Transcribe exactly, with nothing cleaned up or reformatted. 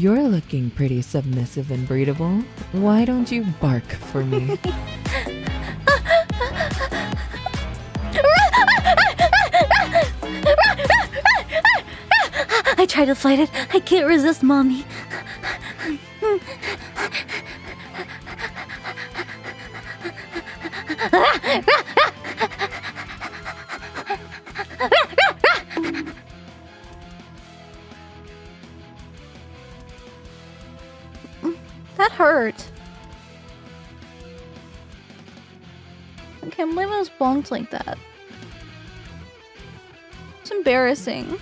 You're looking pretty submissive and breedable. Why don't you bark for me? I try to fight it. I can't resist, Mommy. That hurt. I can't believe I was bonked like that. It's embarrassing.